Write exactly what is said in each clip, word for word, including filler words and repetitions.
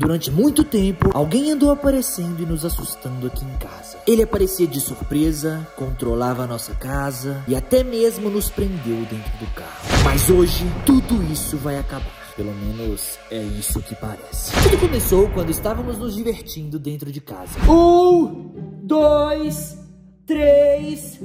Durante muito tempo, alguém andou aparecendo e nos assustando aqui em casa. Ele aparecia de surpresa, controlava a nossa casa e até mesmo nos prendeu dentro do carro. Mas hoje, tudo isso vai acabar. Pelo menos é isso que parece. Tudo começou quando estávamos nos divertindo dentro de casa. Um, dois, três,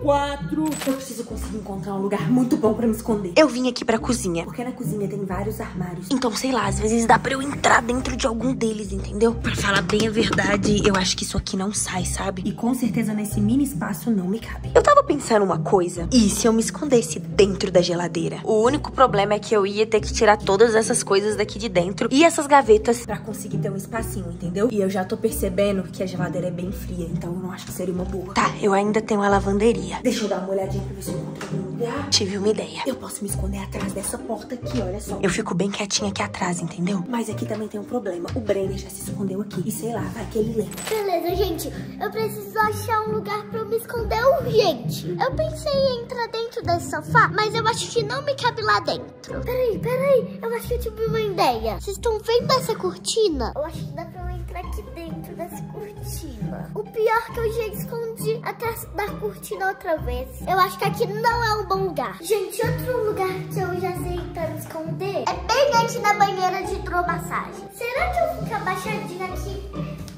quatro... Eu preciso conseguir encontrar um lugar muito bom pra me esconder. Eu vim aqui pra cozinha. Porque na cozinha tem vários armários. Então, sei lá, às vezes dá pra eu entrar dentro de algum deles, entendeu? Pra falar bem a verdade, eu acho que isso aqui não sai, sabe? E com certeza nesse mini espaço não me cabe. Eu tava pensando uma coisa. E se eu me escondesse dentro da geladeira? O único problema é que eu ia ter que tirar todas essas coisas daqui de dentro e essas gavetas pra conseguir ter um espacinho, entendeu? E eu já tô percebendo que a geladeira é bem fria, então eu não acho que seria uma boa. Tá. Eu ainda tenho a lavanderia. Deixa eu dar uma olhadinha pra ver se eu encontro algum lugar. Tive uma ideia. Eu posso me esconder atrás dessa porta aqui, olha só. Eu fico bem quietinha aqui atrás, entendeu? Mas aqui também tem um problema. O Brenner já se escondeu aqui. E sei lá, vai que ele lembra. Beleza, gente. Eu preciso achar um lugar pra eu me esconder urgente. Eu pensei em entrar dentro desse sofá, mas eu acho que não me cabe lá dentro. Peraí, peraí. Eu acho que eu tive uma ideia. Vocês estão vendo essa cortina? Eu acho que dá pra eu entrar aqui dentro dessa cortina. O pior que eu já escondi atrás da cortina outra vez. Eu acho que aqui não é um bom lugar. Gente, outro lugar que eu já sei pra me esconder é bem aqui na banheira de hidromassagem. Será que eu ficar abaixadinha aqui,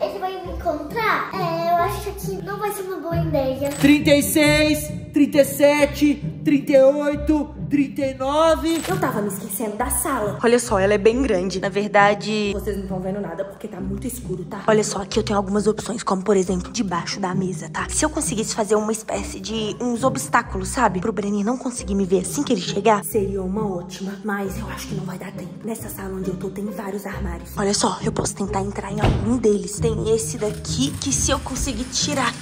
ele vai me encontrar? É, eu acho que não vai ser uma boa ideia. trinta e seis, trinta e sete, trinta e oito, trinta e nove... Eu tava me esquecendo da sala. Olha só, ela é bem grande. Na verdade... Vocês não estão vendo nada porque tá muito escuro, tá? Olha só, aqui eu tenho algumas opções, como por exemplo, debaixo da mesa, tá? Se eu conseguisse fazer uma espécie de... uns obstáculos, sabe? Pro Brenner não conseguir me ver assim que ele chegar, seria uma ótima. Mas eu acho que não vai dar tempo. Nessa sala onde eu tô tem vários armários. Olha só, eu posso tentar entrar em algum deles. Tem esse daqui que se eu conseguir tirar...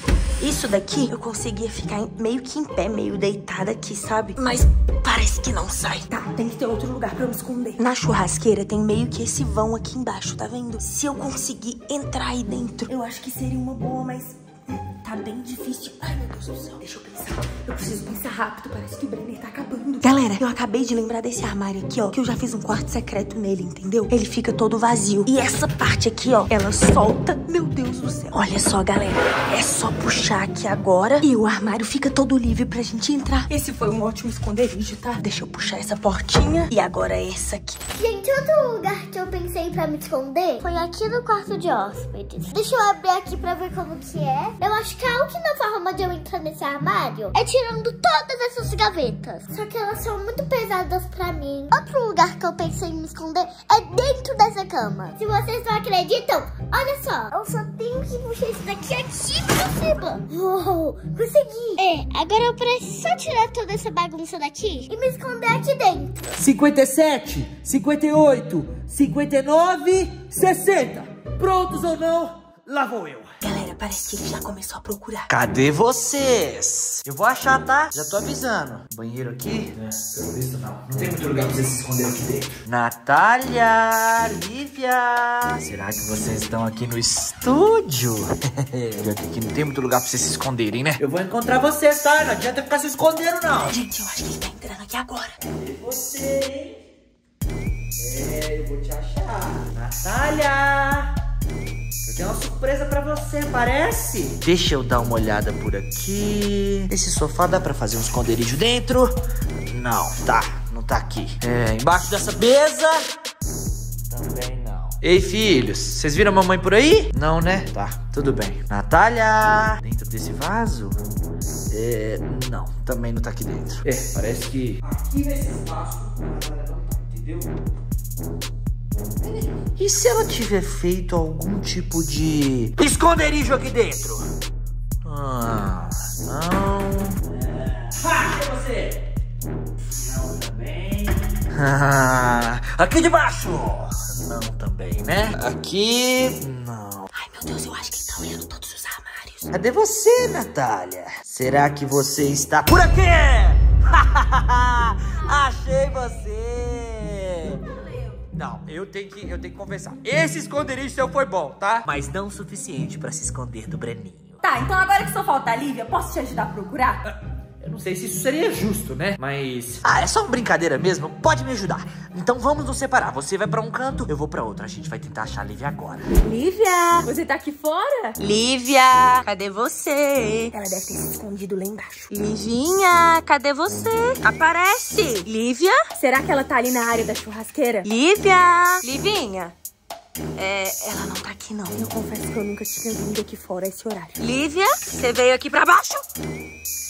Isso daqui, eu conseguia ficar meio que em pé, meio deitada aqui, sabe? Mas parece que não sai. Tá, tem que ter outro lugar pra eu me esconder. Na churrasqueira tem meio que esse vão aqui embaixo, tá vendo? Se eu conseguir entrar aí dentro, eu acho que seria uma boa, mas... Tá bem difícil. Ai, meu Deus do céu. Deixa eu pensar. Eu preciso pensar rápido. Parece que o Brenner tá acabando. Galera, eu acabei de lembrar desse armário aqui, ó. Que eu já fiz um quarto secreto nele, entendeu? Ele fica todo vazio. E essa parte aqui, ó, ela solta. Meu Deus do céu. Olha só, galera. É só puxar aqui agora e o armário fica todo livre pra gente entrar. Esse foi um ótimo esconderijo, tá? Deixa eu puxar essa portinha. E agora essa aqui. Gente, outro lugar que eu pensei pra me esconder foi aqui no quarto de hóspedes. Deixa eu abrir aqui pra ver como que é. Eu acho que a única forma de eu entrar nesse armário é tirando todas essas gavetas. Só que elas são muito pesadas pra mim. Outro lugar que eu pensei em me esconder é dentro dessa cama. Se vocês não acreditam, olha só. Eu só tenho que puxar isso daqui aqui pra cima. Uou, consegui. É, agora eu preciso só tirar toda essa bagunça daqui e me esconder aqui dentro. cinquenta e sete, cinquenta e oito, cinquenta e nove, sessenta. Prontos ou não, lá vou eu. Galera, parece que ele já começou a procurar. Cadê vocês? Eu vou achar, tá? Já tô avisando. Banheiro aqui? É, pelo visto não. Não tem muito lugar pra vocês se esconder aqui dentro. Natália, Lívia. Será que vocês estão aqui no estúdio? Já que aqui não tem muito lugar pra vocês se esconderem, né? Eu vou encontrar vocês, tá? Não adianta ficar se escondendo, não. Gente, eu acho que ele tá entrando aqui agora. Cadê você, hein? É, eu vou te achar. Natália! Eu tenho uma surpresa pra você, parece? Deixa eu dar uma olhada por aqui. Esse sofá dá pra fazer um esconderijo dentro? Não, tá, não tá aqui. É, embaixo dessa mesa? Também não. Ei, filhos, vocês viram a mamãe por aí? Não, né? Tá, tudo bem. Natália! Dentro desse vaso? É, não, também não tá aqui dentro. É, parece que... Aqui nesse espaço, entendeu? E se ela tiver feito algum tipo de esconderijo aqui dentro? Ah, não. É... Ah, que é você? Não, também. Ah, aqui debaixo? Não, também, né? Aqui, não. Ai, meu Deus, eu acho que ele tá olhando todos os armários. Cadê você, Natália? Será que você está por aqui? Achei você. Não, eu tenho que, eu tenho que conversar. Esse esconderijo seu foi bom, tá? Mas não o suficiente pra se esconder do Breninho. Tá, então agora que só falta a Lívia, posso te ajudar a procurar? Não sei se isso seria justo, né? Mas... ah, é só uma brincadeira mesmo. Pode me ajudar. Então vamos nos separar. Você vai pra um canto, eu vou pra outro. A gente vai tentar achar a Lívia agora. Lívia! Você tá aqui fora? Lívia! Cadê você? Ela deve ter se escondido lá embaixo. Livinha! Cadê você? Aparece! Lívia? Será que ela tá ali na área da churrasqueira? Lívia! Livinha! É, ela não tá aqui, não. Eu confesso que eu nunca tinha vindo aqui fora a esse horário. Lívia, você veio aqui pra baixo?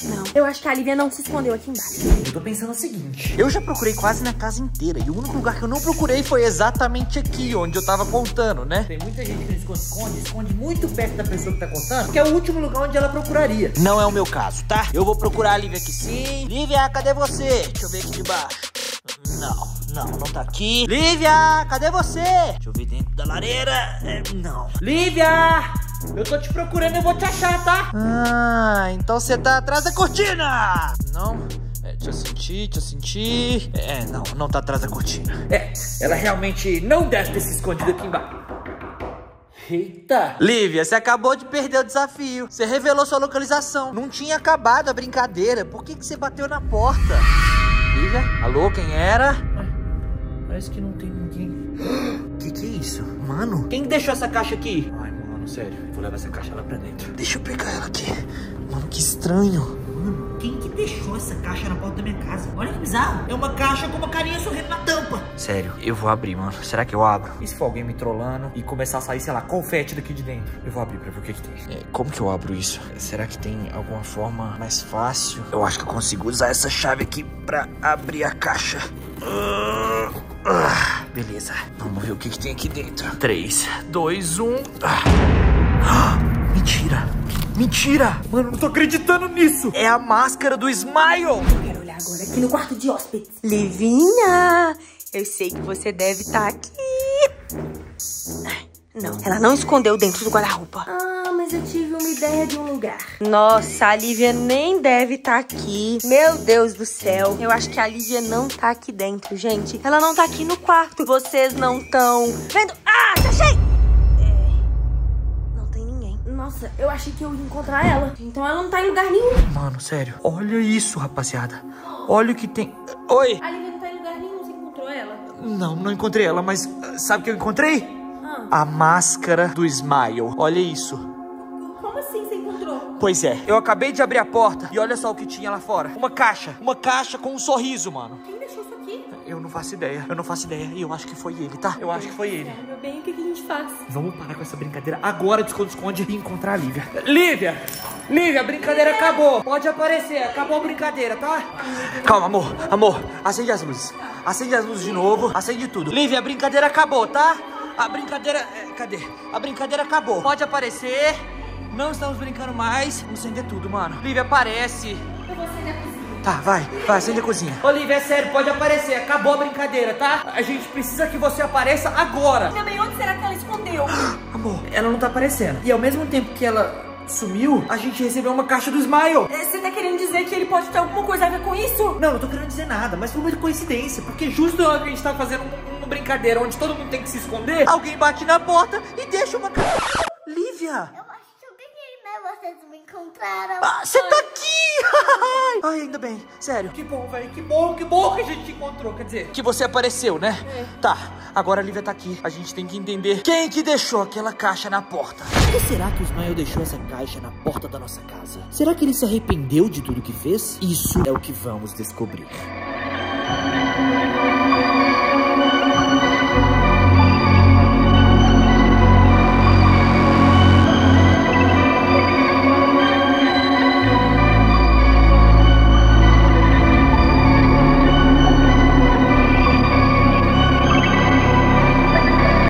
Não. Eu acho que a Lívia não se escondeu aqui embaixo. Eu tô pensando o seguinte. Eu já procurei quase na casa inteira. E o único lugar que eu não procurei foi exatamente aqui, onde eu tava contando, né? Tem muita gente que não esconde, esconde muito perto da pessoa que tá contando, que é o último lugar onde ela procuraria. Não é o meu caso, tá? Eu vou procurar a Lívia aqui sim. Lívia, cadê você? Deixa eu ver aqui de baixo. Não. Não, não tá aqui. Lívia, cadê você? Deixa eu ver dentro da lareira. É, não. Lívia, eu tô te procurando, eu vou te achar, tá? Ah, então você tá atrás da cortina. Não, é, deixa eu sentir, deixa eu sentir. É, não, não tá atrás da cortina. É, ela realmente não deve ter se escondido aqui embaixo. Eita! Lívia, você acabou de perder o desafio. Você revelou sua localização. Não tinha acabado a brincadeira. Por que que você bateu na porta? Lívia, alô, quem era? Parece que não tem ninguém. Que que é isso? Mano? Quem deixou essa caixa aqui? Ai, mano, sério. Vou levar essa caixa lá pra dentro. Deixa eu pegar ela aqui. Mano, que estranho. Mano, quem que deixou essa caixa na porta da minha casa? Olha que bizarro. É uma caixa com uma carinha sorrindo na tampa. Sério, eu vou abrir, mano. Será que eu abro? E se for alguém me trollando e começar a sair, sei lá, confete daqui de dentro? Eu vou abrir pra ver o que que tem. É, como que eu abro isso? Será que tem alguma forma mais fácil? Eu acho que eu consigo usar essa chave aqui pra abrir a caixa. Uh... Ah, beleza, vamos ver o que que tem aqui dentro. Três, dois, um. Ah, mentira, mentira. Mano, não tô acreditando nisso. É a máscara do Smile. Eu quero olhar agora aqui no quarto de hóspedes. Livinha, eu sei que você deve estar aqui. Não, ela não escondeu dentro do guarda-roupa. Ah, mas eu tive uma ideia de um lugar. Nossa, a Lívia nem deve estar aqui. Meu Deus do céu. Eu acho que a Lívia não tá aqui dentro, gente. Ela não tá aqui no quarto. Vocês não estão vendo? Ah, já achei! É... não tem ninguém. Nossa, eu achei que eu ia encontrar ela. Então ela não tá em lugar nenhum. Mano, sério. Olha isso, rapaziada. Olha o que tem. Oi. A Lívia não tá em lugar nenhum. Você encontrou ela? Não, não encontrei ela. Mas sabe o que eu encontrei? A máscara do Smile. Olha isso. Como assim você encontrou? Pois é, eu acabei de abrir a porta e olha só o que tinha lá fora. Uma caixa. Uma caixa com um sorriso, mano. Quem deixou isso aqui? Eu não faço ideia. Eu não faço ideia. E eu acho que foi ele, tá? Eu acho que foi ele. É, meu bem, o que que a gente faz? Vamos parar com essa brincadeira agora de esconde-esconde e encontrar a Lívia. Lívia! Lívia, a brincadeira é. acabou. Pode aparecer. Acabou a brincadeira, tá? Calma, amor. Amor, acende as luzes. Acende as luzes de novo. Acende tudo. Lívia, a brincadeira acabou, tá? A brincadeira... cadê? A brincadeira acabou. Pode aparecer. Não estamos brincando mais. Vamos acender tudo, mano. Lívia, aparece. Eu vou acender a cozinha. Tá, vai. Vai, acende a cozinha. Ô, Lívia, é sério. Pode aparecer. Acabou a brincadeira, tá? A gente precisa que você apareça agora. Também, onde será que ela escondeu? Amor, ela não tá aparecendo. E ao mesmo tempo que ela... sumiu, a gente recebeu uma caixa do Smile. Você tá querendo dizer que ele pode ter alguma coisa a ver com isso? Não, não tô querendo dizer nada, mas foi uma coincidência, porque justo na hora que a gente tá fazendo uma brincadeira onde todo mundo tem que se esconder, alguém bate na porta e deixa uma caixa. Lívia! Eu acho que eu ganhei, né? Vocês me encontraram. Ah, você tá aqui! Ai, ainda bem, sério. Que bom, velho, que bom, que bom que a gente te encontrou, quer dizer, que você apareceu, né? É. Tá, agora a Lívia tá aqui, a gente tem que entender quem que deixou aquela caixa na porta. E será que o Ismael deixou essa caixa na porta da nossa casa? Será que ele se arrependeu de tudo que fez? Isso é o que vamos descobrir.